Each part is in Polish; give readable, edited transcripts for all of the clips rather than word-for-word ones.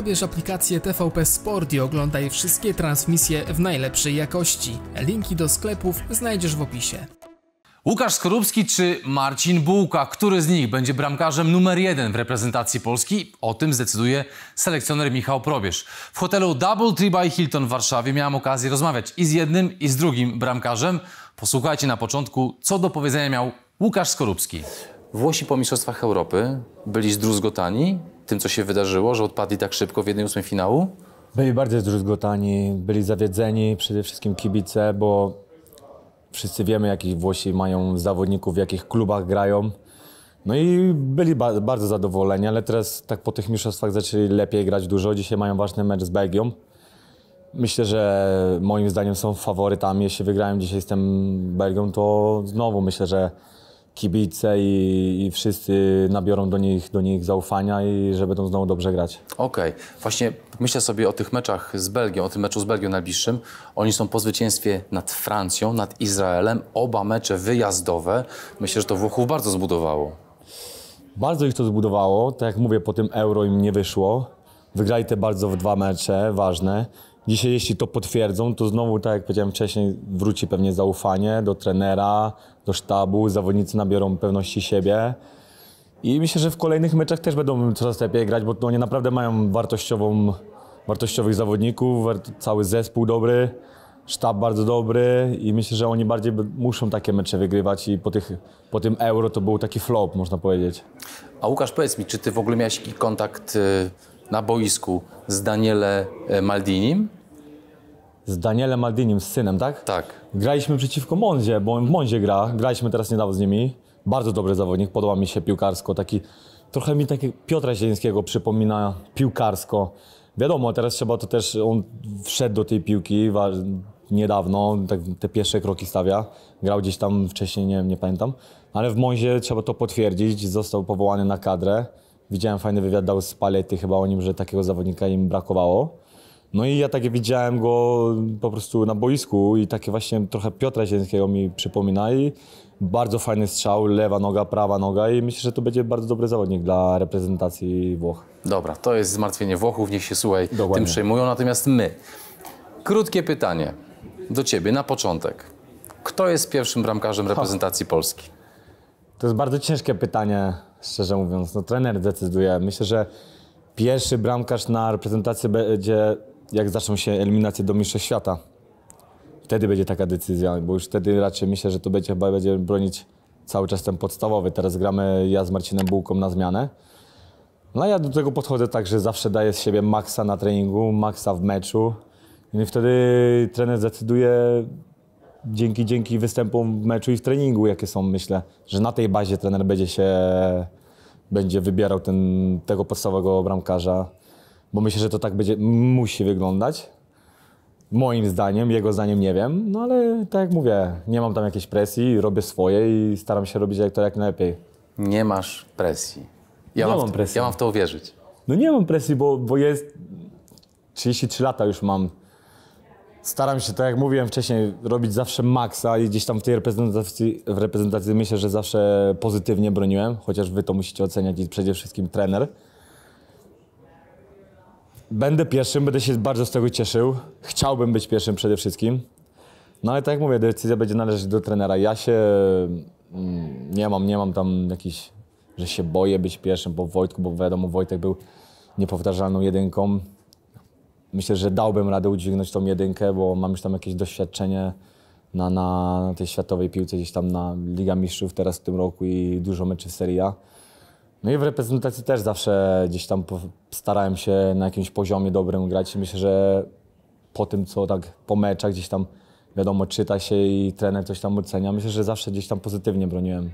pobierz aplikację TVP Sport i oglądaj wszystkie transmisje w najlepszej jakości. Linki do sklepów znajdziesz w opisie. Łukasz Skorupski czy Marcin Bułka? Który z nich będzie bramkarzem numer 1 w reprezentacji Polski? O tym zdecyduje selekcjoner Michał Probierz. W hotelu Double Tree by Hilton w Warszawie miałem okazję rozmawiać i z jednym, i z drugim bramkarzem. Posłuchajcie na początku, co do powiedzenia miał Łukasz Skorupski. Włosi po mistrzostwach Europy byli zdruzgotani tym, co się wydarzyło, że odpadli tak szybko w 1/8 finału? Byli bardzo zdruzgotani, byli zawiedzeni, przede wszystkim kibice, bo wszyscy wiemy, jakich Włosi mają zawodników, w jakich klubach grają. No i byli bardzo zadowoleni, ale teraz tak po tych mistrzostwach zaczęli lepiej grać dużo. Dzisiaj mają ważny mecz z Belgią. Myślę, że moim zdaniem są faworytami. Jeśli wygrałem dzisiaj z tą Belgią, to znowu myślę, że kibice i wszyscy nabiorą do nich zaufania i że będą znowu dobrze grać. Okej. Właśnie myślę sobie o tych meczach z Belgią, o tym meczu z Belgią najbliższym. Oni są po zwycięstwie nad Francją, nad Izraelem. Oba mecze wyjazdowe. Myślę, że to Włochów bardzo zbudowało. Bardzo ich to zbudowało. Tak jak mówię, po tym Euro im nie wyszło. Wygrali te bardzo w 2 mecze ważne. Dzisiaj, jeśli to potwierdzą, to znowu, tak jak powiedziałem wcześniej, wróci pewnie zaufanie do trenera, do sztabu, zawodnicy nabiorą pewności siebie i myślę, że w kolejnych meczach też będą coraz lepiej grać, bo oni naprawdę mają wartościowych zawodników, cały zespół dobry, sztab bardzo dobry i myślę, że oni bardziej muszą takie mecze wygrywać i po tym Euro to był taki flop, można powiedzieć. A Łukasz, powiedz mi, czy ty w ogóle miałeś jakiś kontakt na boisku z Danielem Maldinim? Z Danielem Maldinim, z synem, tak? Tak. Graliśmy przeciwko Monzie, bo on w Monzie gra. Graliśmy teraz niedawno z nimi. Bardzo dobry zawodnik, podoba mi się piłkarsko. Taki, trochę mi takiego Piotra Zielińskiego przypomina piłkarsko. Wiadomo, teraz trzeba to też, on wszedł do tej piłki niedawno, tak te pierwsze kroki stawia. Grał gdzieś tam wcześniej, nie pamiętam. Ale w Monzie trzeba to potwierdzić, został powołany na kadrę. Widziałem fajny wywiad, dał z Palety chyba o nim, że takiego zawodnika im brakowało. No i ja takie widziałem go po prostu na boisku i takie właśnie trochę Piotra Zielińskiego mi przypomina i bardzo fajny strzał, lewa noga, prawa noga i myślę, że to będzie bardzo dobry zawodnik dla reprezentacji Włoch. Dobra, to jest zmartwienie Włochów, niech się słuchaj, dokładnie tym przejmują, natomiast my. Krótkie pytanie do ciebie na początek. Kto jest pierwszym bramkarzem reprezentacji Polski? To jest bardzo ciężkie pytanie, szczerze mówiąc. No, trener decyduje. Myślę, że pierwszy bramkarz na reprezentację będzie, jak zaczną się eliminacje do Mistrzostw Świata. Wtedy będzie taka decyzja, bo już wtedy raczej myślę, że to będzie chyba bronić cały czas ten podstawowy. Teraz gramy ja z Marcinem Bułką na zmianę. No ja do tego podchodzę tak, że zawsze daję z siebie maksa na treningu, maksa w meczu. I wtedy trener decyduje dzięki występom w meczu i w treningu, jakie są, myślę, że na tej bazie trener będzie wybierał tego podstawowego bramkarza, bo myślę, że to tak musi wyglądać. Moim zdaniem, jego zdaniem nie wiem, no ale tak jak mówię, nie mam tam jakiejś presji, robię swoje i staram się robić to jak najlepiej. Nie masz presji. Ja mam w to uwierzyć. No nie mam presji, bo jest 33 lata już mam. Staram się, tak jak mówiłem wcześniej, robić zawsze maksa i gdzieś tam w tej reprezentacji myślę, że zawsze pozytywnie broniłem, chociaż wy to musicie oceniać i przede wszystkim trener. Będę pierwszym, będę się bardzo z tego cieszył. Chciałbym być pierwszym przede wszystkim. No ale tak jak mówię, decyzja będzie należeć do trenera. Ja się nie mam tam jakiś, że się boję być pierwszym po Wojtku, bo wiadomo, Wojtek był niepowtarzalną jedynką. Myślę, że dałbym radę udźwignąć tą jedynkę, bo mam już tam jakieś doświadczenie na tej światowej piłce, gdzieś tam na Liga Mistrzów teraz w tym roku i dużo meczy w Serie A. No i w reprezentacji też zawsze gdzieś tam starałem się na jakimś poziomie dobrym grać i myślę, że po tym, co tak po meczach gdzieś tam, wiadomo, czyta się i trener coś tam ocenia, myślę, że zawsze gdzieś tam pozytywnie broniłem.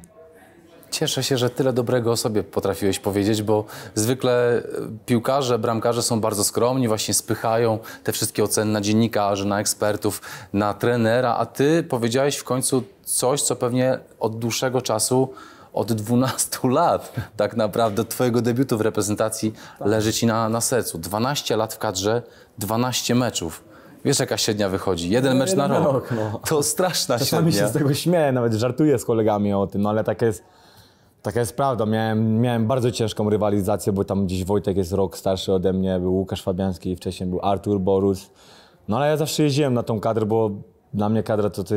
Cieszę się, że tyle dobrego o sobie potrafiłeś powiedzieć, bo zwykle piłkarze, bramkarze są bardzo skromni, właśnie spychają te wszystkie oceny na dziennikarzy, na ekspertów, na trenera, a ty powiedziałeś w końcu coś, co pewnie od dłuższego czasu, od 12 lat tak naprawdę twojego debiutu w reprezentacji leży ci na sercu. 12 lat w kadrze, 12 meczów. Wiesz, jaka średnia wychodzi? Jeden mecz na rok. No. To straszna średnia. Czasami się z tego śmieję, nawet żartuję z kolegami o tym, no ale tak jest. Taka jest prawda, miałem bardzo ciężką rywalizację, bo tam gdzieś Wojtek jest rok starszy ode mnie, był Łukasz Fabiański i wcześniej był Artur Borus. No ale ja zawsze jeździłem na tą kadrę, bo dla mnie kadra to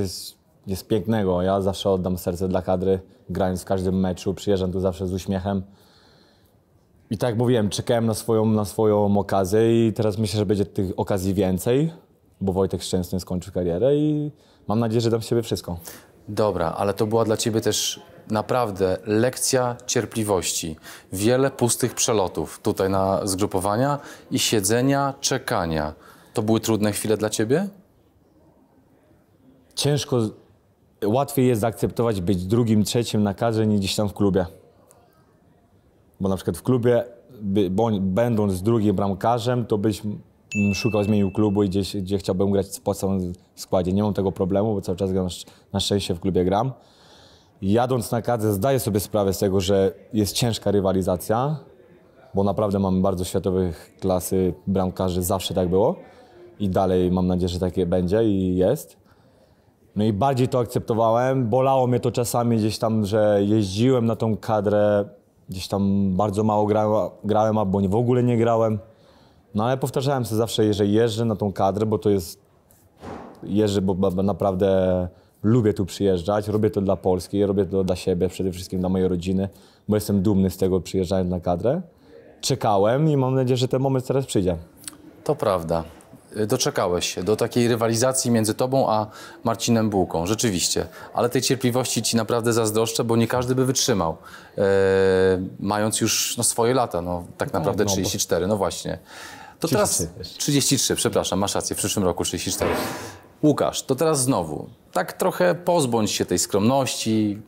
jest pięknego. Ja zawsze oddam serce dla kadry, grając w każdym meczu, przyjeżdżam tu zawsze z uśmiechem. I tak jak mówiłem, czekałem na swoją okazję i teraz myślę, że będzie tych okazji więcej, bo Wojtek Szczęsny skończy karierę i mam nadzieję, że dam z siebie wszystko. Dobra, ale to była dla ciebie też naprawdę lekcja cierpliwości. Wiele pustych przelotów tutaj na zgrupowania i siedzenia, czekania. To były trudne chwile dla ciebie? Ciężko, łatwiej jest zaakceptować być drugim, trzecim na kadrze niż gdzieś tam w klubie. Bo na przykład w klubie, będąc drugim bramkarzem, to byś szukał, zmienił klubu i gdzie chciałbym grać w podstawowym składzie. Nie mam tego problemu, bo cały czas na szczęście w klubie gram. Jadąc na kadrę zdaję sobie sprawę z tego, że jest ciężka rywalizacja, bo naprawdę mamy bardzo światowych klasy bramkarzy, zawsze tak było i dalej mam nadzieję, że takie będzie i jest. No i bardziej to akceptowałem, bolało mnie to czasami gdzieś tam, że jeździłem na tą kadrę, gdzieś tam bardzo mało grałem albo w ogóle nie grałem. No ale powtarzałem sobie zawsze, że jeżdżę na tą kadrę, bo to jest... Jeżdżę, bo naprawdę lubię tu przyjeżdżać, robię to dla Polski, robię to dla siebie, przede wszystkim dla mojej rodziny, bo jestem dumny z tego, przyjeżdżając na kadrę. Czekałem i mam nadzieję, że ten moment teraz przyjdzie. To prawda. Doczekałeś się do takiej rywalizacji między tobą a Marcinem Bułką, rzeczywiście. Ale tej cierpliwości ci naprawdę zazdroszczę, bo nie każdy by wytrzymał, mając już no, swoje lata, no, tak naprawdę 34, no właśnie. To 33, teraz 33, przepraszam, masz rację, w przyszłym roku 34. Łukasz, to teraz znowu, tak trochę pozbądź się tej skromności,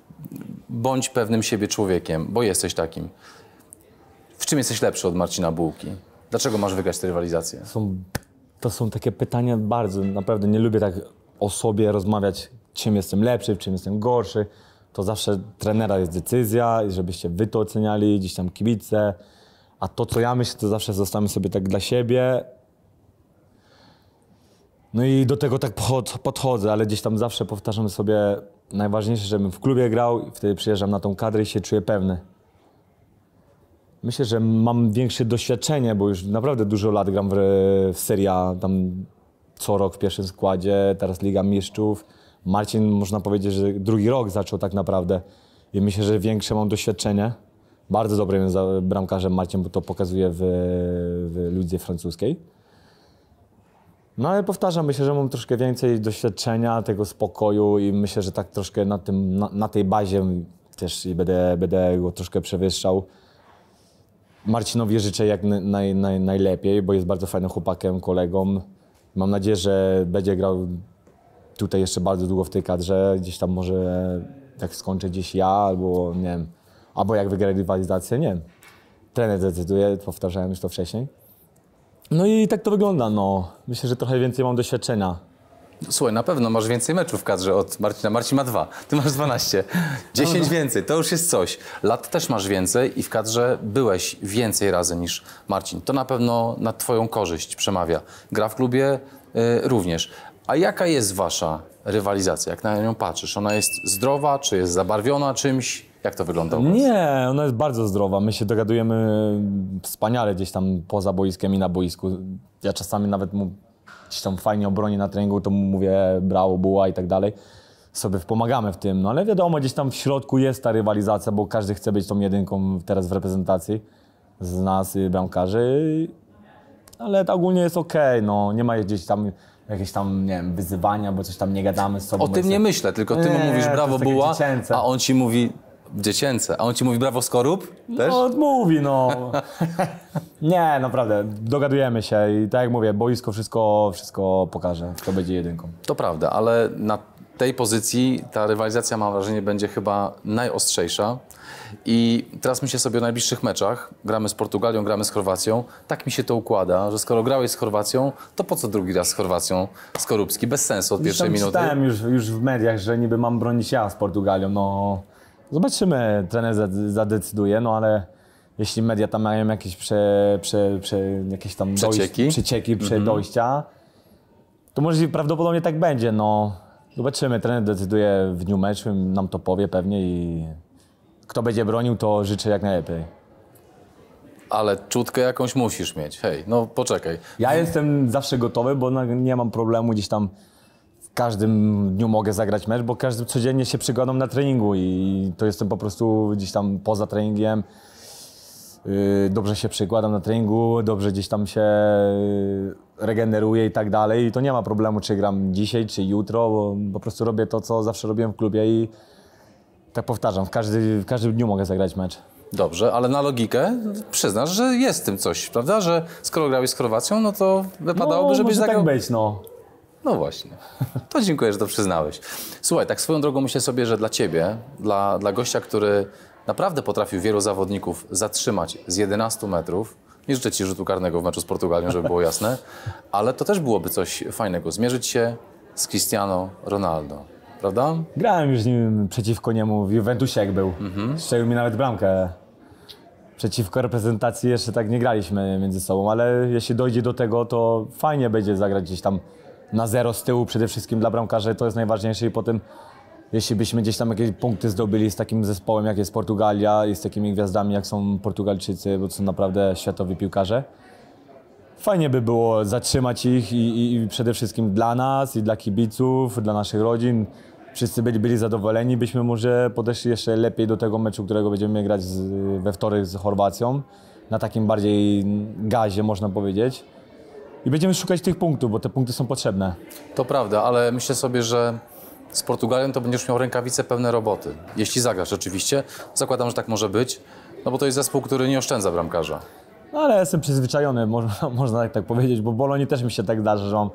bądź pewnym siebie człowiekiem, bo jesteś takim. W czym jesteś lepszy od Marcina Bułki? Dlaczego masz wygrać tę rywalizację? To są takie pytania bardzo, naprawdę nie lubię tak o sobie rozmawiać, czym jestem lepszy, w czym jestem gorszy. To zawsze trenera jest decyzja, żebyście wy to oceniali, gdzieś tam kibice. A to, co ja myślę, to zawsze zostawiamy sobie tak dla siebie. No i do tego tak podchodzę, ale gdzieś tam zawsze powtarzam sobie najważniejsze, żebym w klubie grał i wtedy przyjeżdżam na tą kadrę i się czuję pewny. Myślę, że mam większe doświadczenie, bo już naprawdę dużo lat gram w Serie A, tam co rok w pierwszym składzie, teraz Liga Mistrzów. Marcin, można powiedzieć, że drugi rok zaczął tak naprawdę i myślę, że większe mam doświadczenie. Bardzo dobrym bramkarzem Marcin, bo to pokazuje w lidze francuskiej. No ale powtarzam, myślę, że mam troszkę więcej doświadczenia, tego spokoju i myślę, że tak troszkę na tej bazie też będę go troszkę przewyższał. Marcinowi życzę jak najlepiej, bo jest bardzo fajnym chłopakiem, kolegą. Mam nadzieję, że będzie grał tutaj jeszcze bardzo długo w tej kadrze. Gdzieś tam może jak skończę gdzieś ja, albo nie wiem, albo jak wygra rywalizację, nie wiem. Trener decyduje, powtarzałem już to wcześniej. No i tak to wygląda, no. Myślę, że trochę więcej mam doświadczenia. Słuchaj, na pewno masz więcej meczów w kadrze od Marcina. Marcin ma 2, ty masz 12. 10 więcej, to już jest coś. Lat też masz więcej i w kadrze byłeś więcej razy niż Marcin. To na pewno na twoją korzyść przemawia. Gra w klubie również. A jaka jest wasza rywalizacja? Jak na nią patrzysz? Ona jest zdrowa, czy jest zabarwiona czymś? Jak to wygląda? Nie, ona jest bardzo zdrowa. My się dogadujemy wspaniale gdzieś tam poza boiskiem i na boisku. Ja czasami nawet mu gdzieś tam fajnie obronię na treningu, to mu mówię brawo, buła i tak dalej. Sobie pomagamy w tym, no ale wiadomo, gdzieś tam w środku jest ta rywalizacja, bo każdy chce być tą jedynką teraz w reprezentacji z nas, bramkarzy. Ale to ogólnie jest okej, no nie ma gdzieś tam jakieś tam, nie wiem, wyzywania, bo coś tam nie gadamy z sobą. O tym nie myślę, tylko ty mu mówisz brawo, buła, a on ci mówi... Dziecięce. A on ci mówi brawo Skorup? Też? No, mówi, no. Nie, naprawdę, dogadujemy się i tak jak mówię, boisko wszystko pokaże, kto będzie jedynką. To prawda, ale na tej pozycji ta rywalizacja, mam wrażenie, będzie chyba najostrzejsza. I teraz myślę sobie o najbliższych meczach. Gramy z Portugalią, gramy z Chorwacją. Tak mi się to układa, że skoro grałeś z Chorwacją, to po co drugi raz z Chorwacją Skorupski? Bez sensu od pierwszej minuty. Czytałem już w mediach, że niby mam bronić ja z Portugalią, no... Zobaczymy, trener zadecyduje, no ale jeśli media tam mają jakieś, jakieś tam przecieki, przedojścia, to może prawdopodobnie tak będzie, no. Zobaczymy, trener decyduje w dniu meczu, nam to powie pewnie i kto będzie bronił, to życzę jak najlepiej. Ale czutkę jakąś musisz mieć. Hej, no poczekaj. Ja jestem zawsze gotowy, bo nie mam problemu gdzieś tam. W każdym dniu mogę zagrać mecz, bo każdy codziennie się przygodą na treningu i to jestem po prostu gdzieś tam poza treningiem. Dobrze się przykładam na treningu, dobrze gdzieś tam się regeneruję i tak dalej. I to nie ma problemu, czy gram dzisiaj, czy jutro, bo po prostu robię to, co zawsze robiłem w klubie i tak powtarzam, w każdym dniu mogę zagrać mecz. Dobrze, ale na logikę przyznasz, że jest w tym coś, prawda? Że skoro grałeś z Chorwacją, no to wypadałoby, no, żebyś zagrał... tak być, no. No właśnie. To dziękuję, że to przyznałeś. Słuchaj, tak swoją drogą myślę sobie, że dla ciebie, dla gościa, który naprawdę potrafił wielu zawodników zatrzymać z 11 metrów, nie życzę ci rzutu karnego w meczu z Portugalią, żeby było jasne, ale to też byłoby coś fajnego, zmierzyć się z Cristiano Ronaldo, prawda? Grałem już z nim przeciwko niemu w Juventusie, jak był. Strzelił mi nawet bramkę. Przeciwko reprezentacji jeszcze tak nie graliśmy między sobą, ale jeśli dojdzie do tego, to fajnie będzie zagrać gdzieś tam na zero z tyłu, przede wszystkim dla bramkarzy, to jest najważniejsze i potem, jeśli byśmy gdzieś tam jakieś punkty zdobyli z takim zespołem, jak jest Portugalia i z takimi gwiazdami, jak są Portugalczycy, bo to są naprawdę światowi piłkarze, fajnie by było zatrzymać ich i przede wszystkim dla nas i dla kibiców, dla naszych rodzin, wszyscy byli zadowoleni, byśmy może podeszli jeszcze lepiej do tego meczu, którego będziemy grać we wtorek z Chorwacją, na takim bardziej gazie, można powiedzieć. I będziemy szukać tych punktów, bo te punkty są potrzebne. To prawda, ale myślę sobie, że z Portugalią to będziesz miał rękawice pełne roboty. Jeśli zagrasz oczywiście, zakładam, że tak może być, no bo to jest zespół, który nie oszczędza bramkarza. No ale ja jestem przyzwyczajony, można tak powiedzieć, bo w Bolonii też mi się tak zdarza, że mam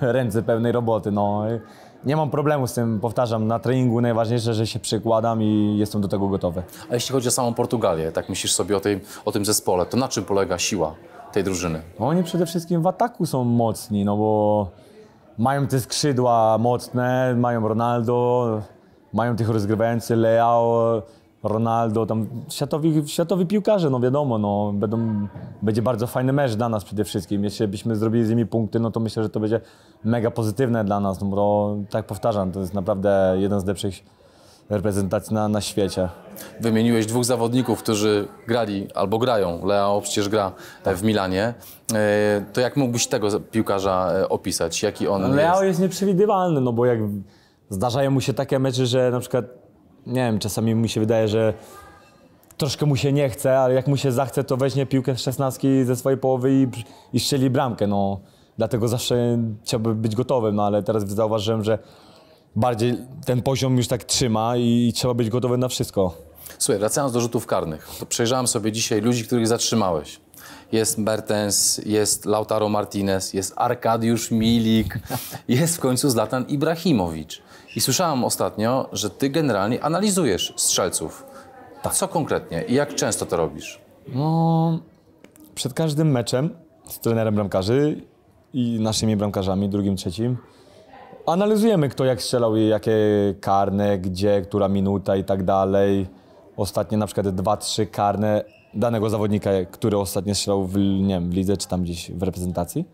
ręce pełnej roboty. No. Nie mam problemu z tym, powtarzam, na treningu najważniejsze, że się przykładam i jestem do tego gotowy. A jeśli chodzi o samą Portugalię, tak myślisz sobie o tym zespole, to na czym polega siła tej drużyny? Oni przede wszystkim w ataku są mocni, no bo mają te skrzydła mocne, mają Ronaldo, mają tych rozgrywających, Leao, Ronaldo, tam światowi piłkarze, no wiadomo, no, będzie bardzo fajny mecz dla nas przede wszystkim. Jeśli byśmy zrobili z nimi punkty, no to myślę, że to będzie mega pozytywne dla nas, no bo tak powtarzam, to jest naprawdę jeden z lepszych reprezentacji na świecie. Wymieniłeś dwóch zawodników, którzy grali albo grają. Leao przecież gra w Milanie. To jak mógłbyś tego piłkarza opisać? Jaki on jest? Leao jest nieprzewidywalny, no bo jak zdarzają mu się takie mecze, że na przykład, nie wiem, czasami mi się wydaje, że troszkę mu się nie chce, ale jak mu się zachce, to weźmie piłkę z 16 ze swojej połowy i strzeli bramkę. No, dlatego zawsze chciałbym być gotowym, no ale teraz zauważyłem, że bardziej ten poziom już tak trzyma i trzeba być gotowy na wszystko. Słuchaj, wracając do rzutów karnych, to przejrzałem sobie dzisiaj ludzi, których zatrzymałeś. Jest Bertens, jest Lautaro Martinez, jest Arkadiusz Milik, jest w końcu Zlatan Ibrahimowicz. I słyszałem ostatnio, że ty generalnie analizujesz strzelców. Tak. Co konkretnie i jak często to robisz? No, przed każdym meczem z trenerem bramkarzy i naszymi bramkarzami, drugim, trzecim, analizujemy, kto jak strzelał i jakie karne, gdzie, która minuta i tak dalej. Ostatnie na przykład 2-3 karne danego zawodnika, który ostatnio strzelał w lidze czy tam gdzieś w reprezentacji.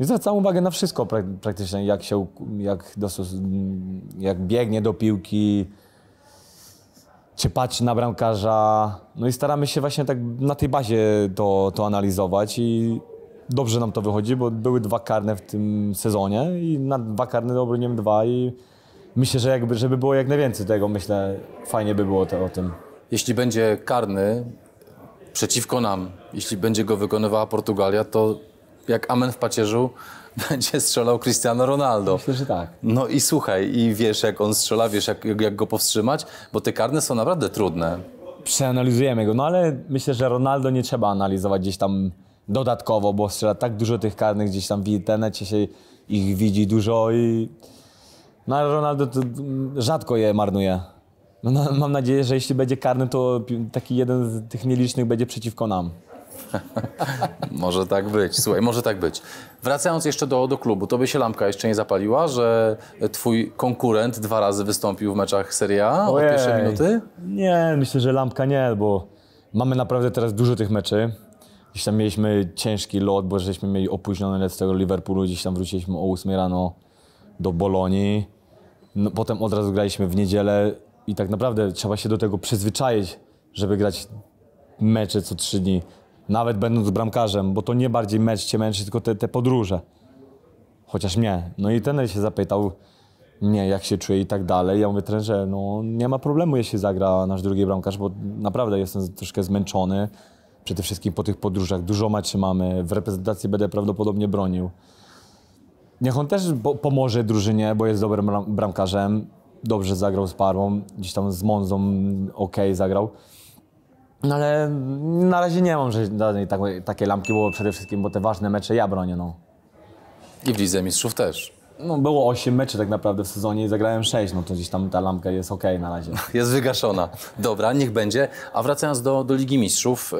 I zwracam uwagę na wszystko praktycznie, jak biegnie do piłki, czy patrzy na bramkarza. No i staramy się właśnie tak na tej bazie to analizować i dobrze nam to wychodzi, bo były 2 karne w tym sezonie i na 2 karne obroniłem 2 i myślę, że żeby było jak najwięcej tego, myślę, fajnie by było o tym. Jeśli będzie karny przeciwko nam, jeśli będzie go wykonywała Portugalia, to jak amen w pacierzu będzie strzelał Cristiano Ronaldo. Myślę, że tak. No i słuchaj, i wiesz jak on strzela, wiesz jak go powstrzymać, bo te karne są naprawdę trudne. Przeanalizujemy go, no ale myślę, że Ronaldo nie trzeba analizować gdzieś tam dodatkowo, bo strzela tak dużo tych karnych gdzieś tam w internecie, się ich widzi dużo i no, ale Ronaldo to rzadko je marnuje. No, mam nadzieję, że jeśli będzie karny, to taki jeden z tych nielicznych będzie przeciwko nam. Może tak być, słuchaj, może tak być. Wracając jeszcze do klubu, to by się lampka jeszcze nie zapaliła, że twój konkurent 2 razy wystąpił w meczach Serie A od pierwszej minuty? Nie, myślę, że lampka nie, bo mamy naprawdę teraz dużo tych meczy. Gdzieś tam mieliśmy ciężki lot, bo żeśmy mieli opóźniony lot z tego Liverpoolu, gdzieś tam wróciliśmy o 8 rano do Bolonii. No, potem od razu graliśmy w niedzielę i tak naprawdę trzeba się do tego przyzwyczaić, żeby grać mecze co 3 dni. Nawet będąc bramkarzem, bo to nie bardziej mecz cię męczy, tylko te podróże. Chociaż mnie. No i trener się zapytał mnie, jak się czuję i tak dalej. Ja mówię, trenerze, no nie ma problemu, jeśli zagra nasz drugi bramkarz, bo naprawdę jestem troszkę zmęczony. Przede wszystkim po tych podróżach. Dużo maczy mamy. W reprezentacji będę prawdopodobnie bronił. Niech on też pomoże drużynie, bo jest dobrym bramkarzem. Dobrze zagrał z Parmą, gdzieś tam z Monzą okej zagrał. No ale na razie nie mam żadnej takiej lampki, bo przede wszystkim te ważne mecze ja bronię. No. I w Lidze Mistrzów też. No było 8 meczy tak naprawdę w sezonie i zagrałem 6, no to gdzieś tam ta lampka jest okej na razie. Jest wygaszona. Dobra, niech będzie. A wracając do Ligi Mistrzów,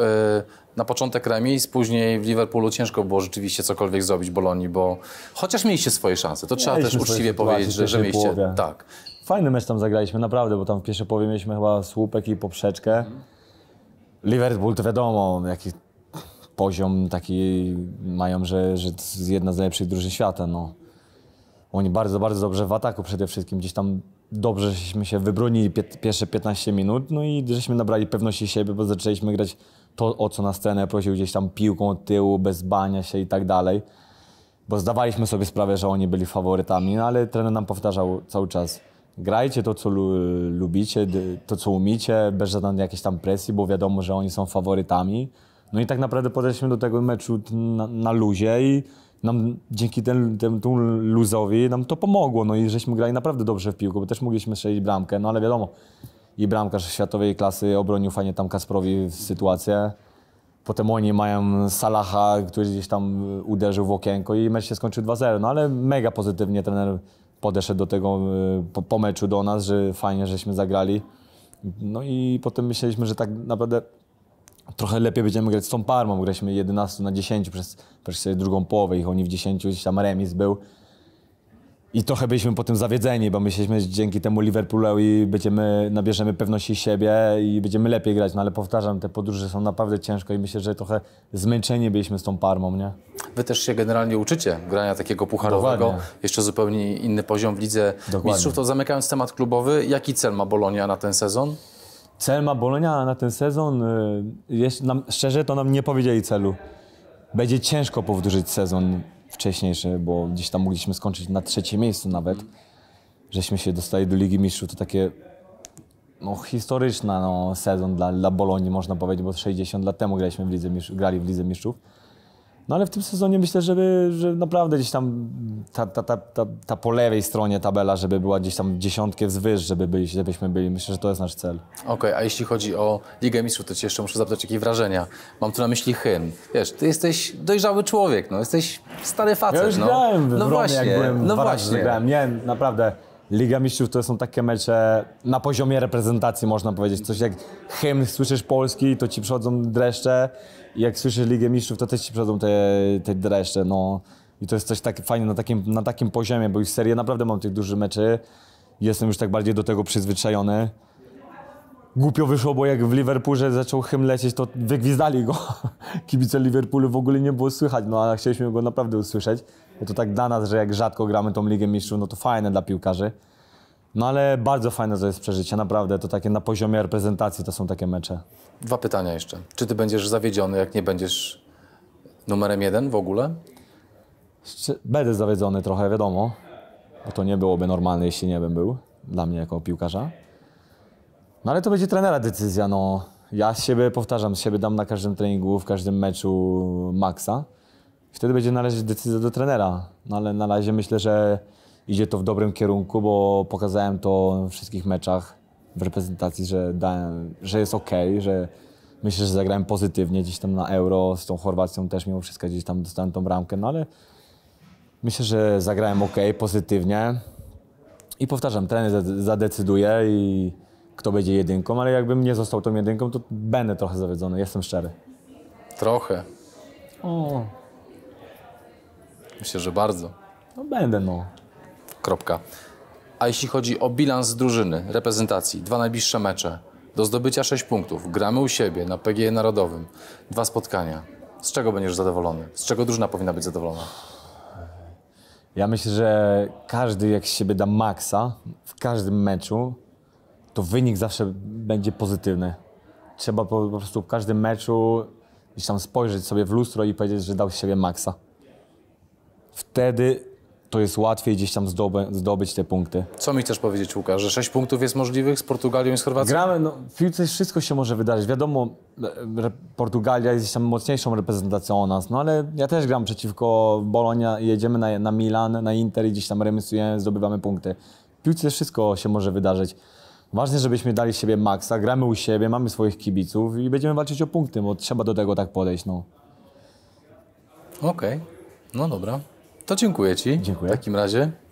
na początek remis, później w Liverpoolu ciężko było rzeczywiście cokolwiek zrobić Bolonii, bo chociaż mieliście swoje szanse, to trzeba też uczciwie powiedzieć, że mieliście... Tak. Fajny mecz tam zagraliśmy, naprawdę, bo tam w pierwszej połowie mieliśmy chyba słupek i poprzeczkę. Liverpool to wiadomo, jaki poziom taki mają, że to jest jedna z najlepszych drużyn świata, no. Oni bardzo, bardzo dobrze w ataku przede wszystkim. Gdzieś tam dobrze żeśmy się wybronili pierwsze 15 minut, no i żeśmy nabrali pewności siebie, bo zaczęliśmy grać to, o co na scenę prosił, gdzieś tam piłką od tyłu, bez bania się i tak dalej. Bo zdawaliśmy sobie sprawę, że oni byli faworytami, no ale trener nam powtarzał cały czas. Grajcie to, co lubicie, to, co umiecie, bez żadnej jakiejś tam presji, bo wiadomo, że oni są faworytami. No i tak naprawdę podeszliśmy do tego meczu na luzie i nam dzięki temu luzowi nam to pomogło, no i żeśmy grali naprawdę dobrze w piłkę, bo też mogliśmy strzelić bramkę, no ale wiadomo, i bramkarz światowej klasy obronił fajnie tam Kasprowi sytuację. Potem oni mają Salaha, który gdzieś tam uderzył w okienko i mecz się skończył 2-0, no ale mega pozytywnie trener podeszedł do tego po meczu do nas, że fajnie żeśmy zagrali. No i potem myśleliśmy, że tak naprawdę trochę lepiej będziemy grać z tą Parmą. Graliśmy 11-10 przez drugą połowę i oni w 10, gdzieś tam remis był. I trochę byliśmy potem zawiedzeni, bo myśleliśmy, że dzięki temu Liverpoolowi nabierzemy pewności siebie i będziemy lepiej grać. No ale powtarzam, te podróże są naprawdę ciężko i myślę, że trochę zmęczeni byliśmy z tą Parmą, nie? Wy też się generalnie uczycie grania takiego pucharowego. Dokładnie. Jeszcze zupełnie inny poziom w Lidze Mistrzów. To zamykając temat klubowy, jaki cel ma Bolonia na ten sezon? Cel ma Bolonia na ten sezon? Szczerze to nam nie powiedzieli celu. Będzie ciężko powtórzyć sezon wcześniejszy, bo gdzieś tam mogliśmy skończyć na 3. miejscu nawet. Żeśmy się dostali do Ligi Mistrzów, to takie no, historyczny no, sezon dla Bolonii można powiedzieć, bo 60 lat temu grali w Lidze Mistrzów. No ale w tym sezonie myślę, że naprawdę gdzieś tam ta po lewej stronie tabela, żeby była gdzieś tam dziesiątkę wzwyż, żebyśmy byli. Myślę, że to jest nasz cel. Okej, a jeśli chodzi o Ligę Mistrzów, to ci jeszcze muszę zapytać, jakie wrażenia. Mam tu na myśli hymn. Wiesz, ty jesteś dojrzały człowiek, no, jesteś stary facet. Ja już grałem w Romie, jak byłem dwa razy grałem. Nie, naprawdę, Liga Mistrzów to są takie mecze na poziomie reprezentacji, można powiedzieć. Coś jak hymn słyszysz polski, to ci przychodzą dreszcze. I jak słyszysz Ligę Mistrzów, to też ci przychodzą te dreszcze, no. I to jest coś tak fajne na takim poziomie, bo już serię naprawdę mam tych dużych meczy. Jestem już tak bardziej do tego przyzwyczajony. Głupio wyszło, bo jak w Liverpoolu zaczął hymn lecieć, to wygwizdali go. Kibice Liverpoolu w ogóle nie było słychać, no a chcieliśmy go naprawdę usłyszeć. Bo to tak dla nas, że jak rzadko gramy tą Ligę Mistrzów, no to fajne dla piłkarzy. No ale bardzo fajne to jest przeżycie, naprawdę, to takie na poziomie reprezentacji to są takie mecze. 2 pytania jeszcze. Czy ty będziesz zawiedziony, jak nie będziesz numerem 1 w ogóle? Będę zawiedziony trochę, wiadomo, bo to nie byłoby normalne, jeśli nie bym był, dla mnie jako piłkarza. No ale to będzie trenera decyzja, no. Ja powtarzam, z siebie dam na każdym treningu, w każdym meczu maksa. Wtedy będzie należeć decyzja do trenera, no ale na razie myślę, że idzie to w dobrym kierunku, bo pokazałem to w wszystkich meczach w reprezentacji, że jest okej, że myślę, że zagrałem pozytywnie gdzieś tam na Euro, z tą Chorwacją też mimo wszystko gdzieś tam dostałem tą bramkę, no ale myślę, że zagrałem okej, pozytywnie i powtarzam, trener zadecyduje i kto będzie jedynką, ale jakbym nie został tą jedynką, to będę trochę zawiedziony, jestem szczery. Trochę. O. Myślę, że bardzo. No będę, no. Kropka. A jeśli chodzi o bilans drużyny, reprezentacji, 2 najbliższe mecze, do zdobycia 6 punktów, gramy u siebie na PGE Narodowym, 2 spotkania. Z czego będziesz zadowolony? Z czego drużyna powinna być zadowolona? Ja myślę, że każdy jak z siebie da maksa w każdym meczu, to wynik zawsze będzie pozytywny. Trzeba po prostu w każdym meczu gdzieś tam spojrzeć sobie w lustro i powiedzieć, że dał z siebie maksa. Wtedy to jest łatwiej gdzieś tam zdobyć te punkty. Co mi chcesz powiedzieć, Łukasz, że 6 punktów jest możliwych z Portugalią i z Chorwacją? Gramy, no, w piłce wszystko się może wydarzyć. Wiadomo, Portugalia jest gdzieś tam mocniejszą reprezentacją od nas, no ale ja też gram przeciwko Bologna, jedziemy na Milan, na Inter i gdzieś tam remisujemy, zdobywamy punkty. W piłce wszystko się może wydarzyć. Ważne, żebyśmy dali siebie maksa, gramy u siebie, mamy swoich kibiców i będziemy walczyć o punkty, bo trzeba do tego tak podejść. No. Okej, no dobra. To dziękuję Ci. Dziękuję. W takim razie.